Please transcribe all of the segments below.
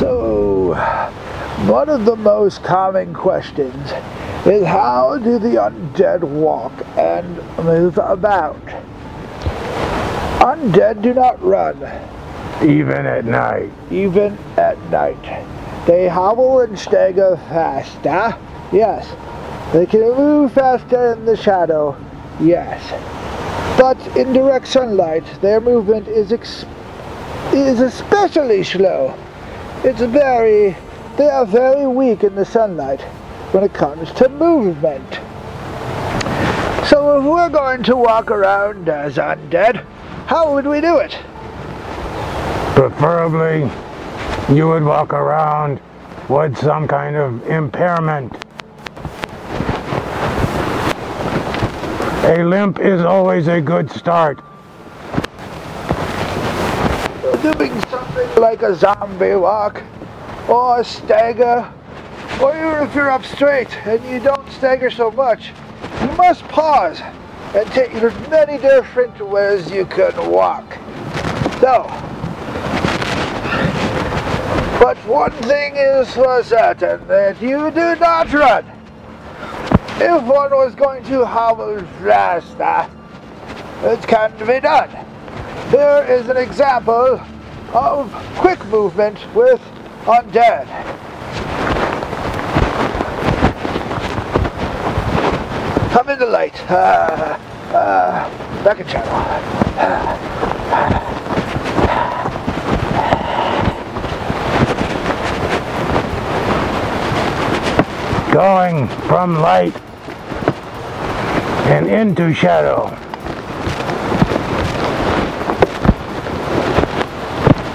So, one of the most common questions is, how do the undead walk and move about? Undead do not run. Even at night. Even at night. They hobble and stagger faster. Yes. They can move faster in the shadow. Yes. But in direct sunlight, their movement is especially slow. They are very weak in the sunlight when it comes to movement. So if we're going to walk around as undead, how would we do it? Preferably, you would walk around with some kind of impairment. A limp is always a good start. Doing something like a zombie walk, or a stagger, or even if you're up straight and you don't stagger so much, you must pause and take many different ways you can walk. So, but one thing is for certain, that you do not run. If one was going to hobble faster, it can be done. Here is an example of quick movement with undead. Come in the light. Back in shadow. Going from light and into shadow.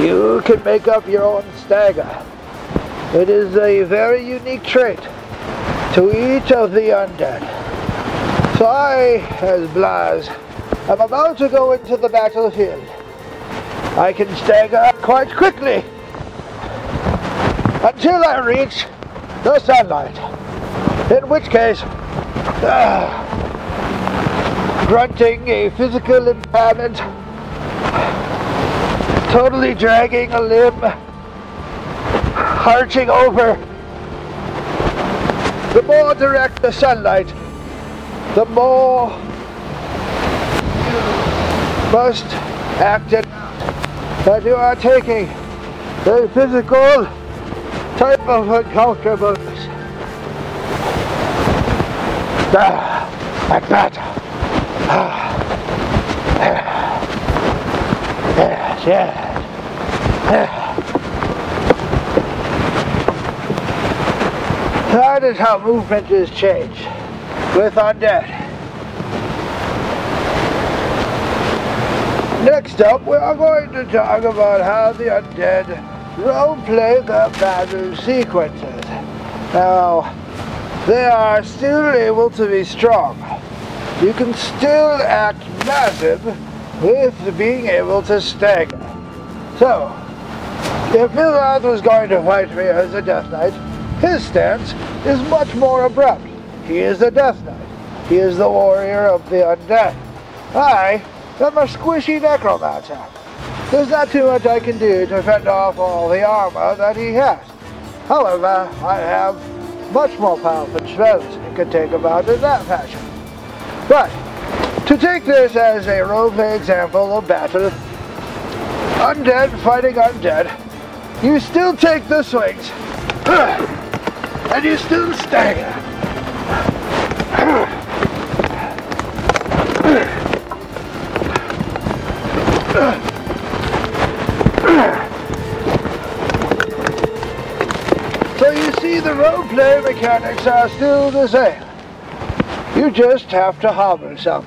You can make up your own stagger. It is a very unique trait to each of the undead. So I, as Blas, am about to go into the battlefield. I can stagger quite quickly until I reach the sunlight. In which case, grunting, a physical impairment, totally dragging a limb, arching over. The more direct the sunlight, the more you must act it out, that you are taking a physical type of uncomfortableness. Like that. Yes, yes. That is how movement is changed with undead. Next up, we are going to talk about how the undead roleplay their battle sequences. Now, they are still able to be strong. You can still act massive with being able to stagger. So, if Mizaz was going to fight me as a Death Knight, his stance is much more abrupt. He is a Death Knight. He is the warrior of the undead. I am a squishy necromancer. There's not too much I can do to fend off all the armor that he has. However, I have much more powerful spells it could take about in that fashion. But, to take this as a roleplay example of battle, undead fighting undead, you still take the swings, and you still stagger. So you see, the roleplay mechanics are still the same. You just have to hobble some.